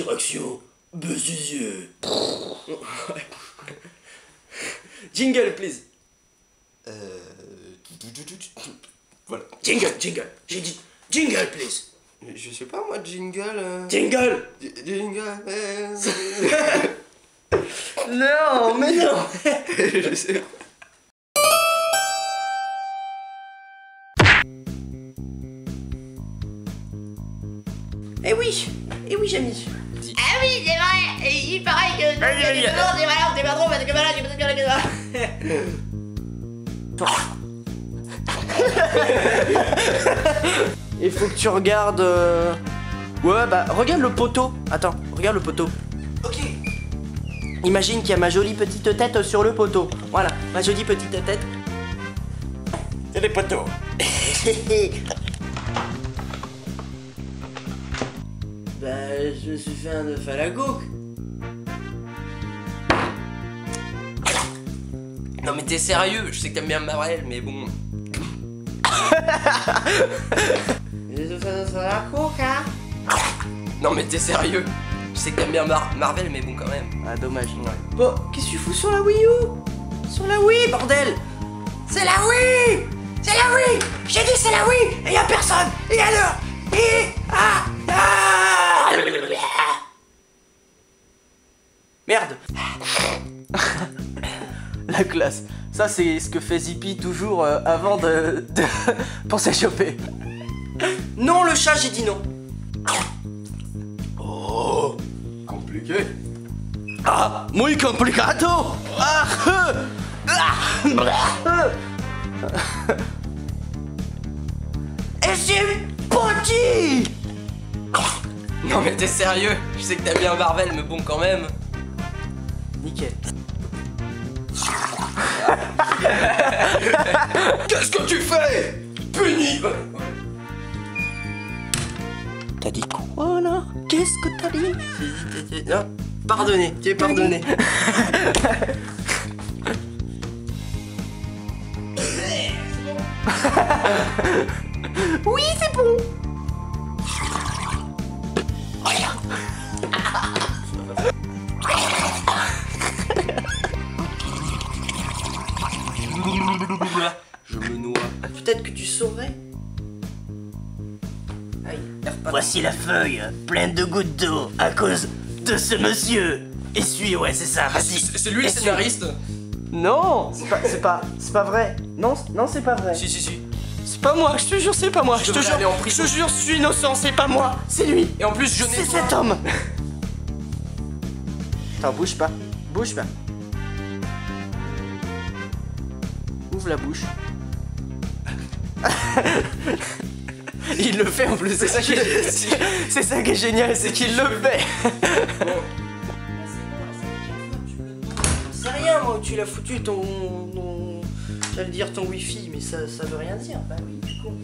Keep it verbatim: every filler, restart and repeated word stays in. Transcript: Tiraxio, Bezuzieux. Jingle, please. Euh... Voilà. Jingle, jingle. J'ai dit jingle, please. Je sais pas moi, jingle... Euh... Jingle Jingle bells. Non, mais non. Je sais pas. Eh oui, eh oui, Jamy. Ah oui, c'est vrai. Et il paraît que... Ah, oui, oui, oui. On est malade, on est pas trop, parce que malade, j'ai peut-être bien la gueule. Il faut que tu regardes... Euh... Ouais, bah, regarde le poteau. Attends, regarde le poteau. Ok. Imagine qu'il y a ma jolie petite tête sur le poteau. Voilà, ma jolie petite tête. C'est les poteaux. Bah, je me suis fait un œuf à la coque. Non mais t'es sérieux, je sais que t'aimes bien Marvel, mais bon... Non mais t'es sérieux, je sais que t'aimes bien Mar Marvel mais bon quand même. Ah dommage. Ouais. Bon, qu'est-ce que tu fous sur la Wii U? Sur la Wii, bordel. C'est la Wii. C'est la Wii. J'ai dit c'est la Wii. Et y'a personne. Et y'a l'heure. Et... Ah, ah. Merde. La classe. Ça c'est ce que fait Zippy toujours euh, avant de, de pour s'échapper. Non le chat, j'ai dit non. Oh, compliqué. Ah, muy complicado. Ah, ah. Et c'est petit. Non mais t'es sérieux? Je sais que t'as bien Marvel, mais bon quand même. Nickel. Qu'est-ce que tu fais? Puni. T'as dit quoi là? Qu'est-ce que t'as dit? Non, pardonné, tu es pardonné. Oui, c'est bon. Je me noie. Peut-être que tu saurais. Aïe. Voici la feuille pleine de gouttes d'eau à cause de ce monsieur. Essuie, ouais, c'est ça. Ah, c'est lui le scénariste. Non, c'est pas, c'est pas, c'est pas vrai. Non, non, c'est pas vrai. Si, si, si. C'est pas moi. Je te jure, c'est pas moi. Je te jure, je te jure, je suis innocent. C'est pas moi. C'est lui. Et en plus, je n'ai. C'est cet homme. Attends, bouge pas, bouge pas. Ouvre la bouche. Il le fait en plus, c'est ça, c'est ça qui est génial, c'est qu'il le fait. C'est rien moi, tu l'as foutu ton, ton... j'allais dire ton wifi, mais ça, ça veut rien dire, bah oui, du coup.